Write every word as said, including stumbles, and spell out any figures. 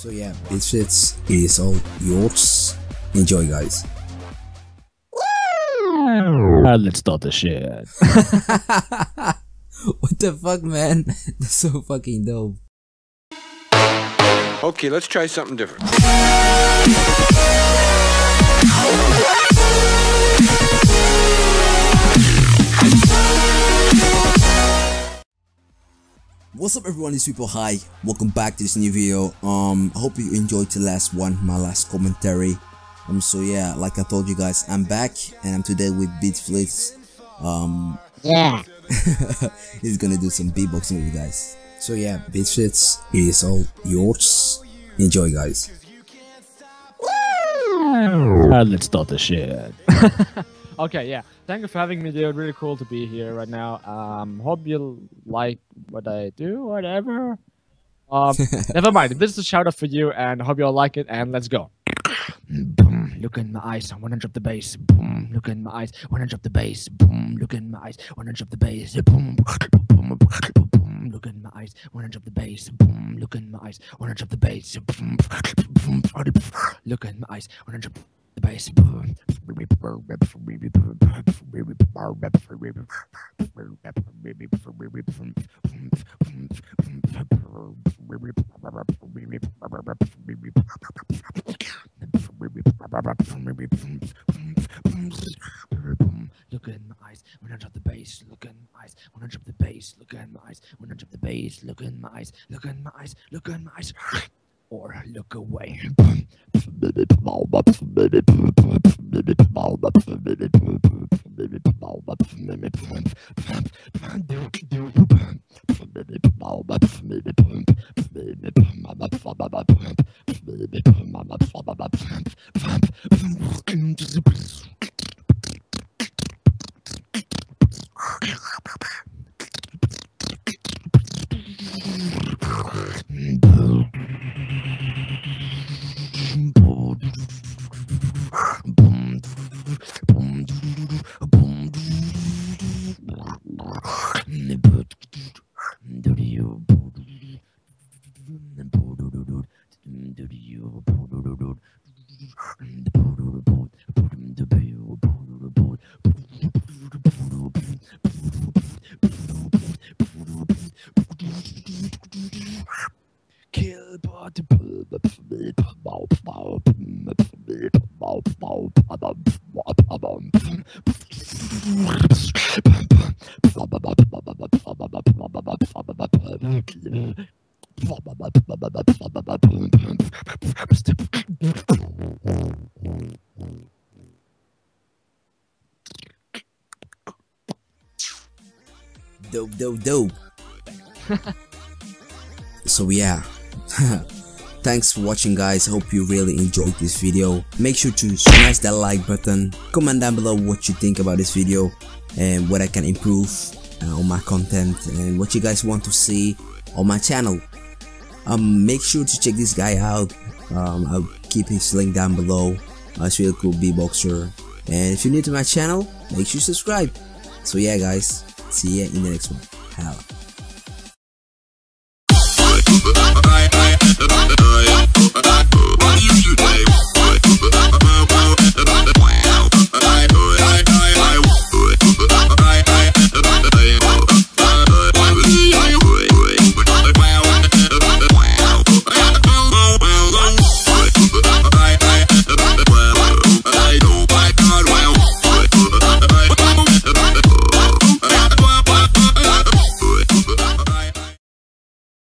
So yeah, BeatFlitz is all yours. Enjoy, guys. Uh, let's start the shit. What the fuck, man? That's so fucking dope. Okay, let's try something different. What's up, everyone? It's WiePawHai. Welcome back to this new video. Um, I hope you enjoyed the last one, my last commentary. Um, so yeah, like I told you guys, I'm back and I'm today with BeatFlitz. Um, yeah, he's gonna do some beatboxing with you guys. So yeah, BeatFlitz is all yours. Enjoy, guys. Uh, let's start the shit. Okay, yeah. Thank you for having me, dude. Really cool to be here right now. Um, hope you like what I do, whatever. Um, never mind. This is a shout out for you, and hope you all like it. And let's go. Boom, look in my eyes, I wanna drop the bass. Boom, look in my eyes, I wanna drop the bass. Boom, look in my eyes, I wanna drop the bass. Boom, boom, boom, boom, look in my eyes, I wanna drop the bass. Boom, look in my eyes, I wanna drop the bass. Boom, boom, look in my eyes, I wanna drop the bass. Boom, look in my eyes when I drop the bass. Look in my eyes when I drop the bass. Look in my eyes when I drop the bass. Look in my eyes. Look in my eyes. Look in my eyes. Or look away. Dope, dope, dope. So yeah. Thanks for watching, guys. Hope you really enjoyed this video. Make sure to smash that like button. Comment down below what you think about this video and what I can improve uh, on my content and what you guys want to see on my channel. Um, make sure to check this guy out. Um, I'll keep his link down below. Uh, it's really cool beatboxer. And if you're new to my channel, make sure you subscribe. So yeah, guys. See ya in the next one. Hello.